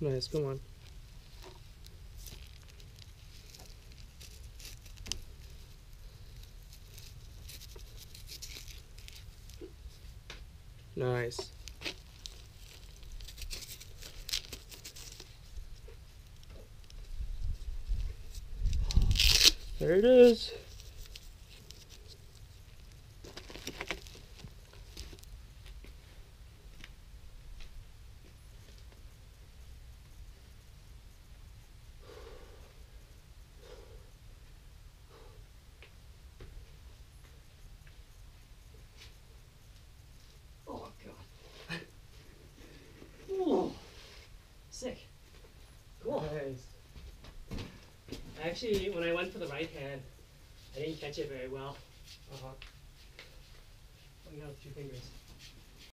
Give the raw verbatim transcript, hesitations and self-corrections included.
Nice, come on. Nice. There it is. Sick. Cool. Nice. Actually, when I went for the right hand, I didn't catch it very well. Uh-huh. Oh, you got two fingers.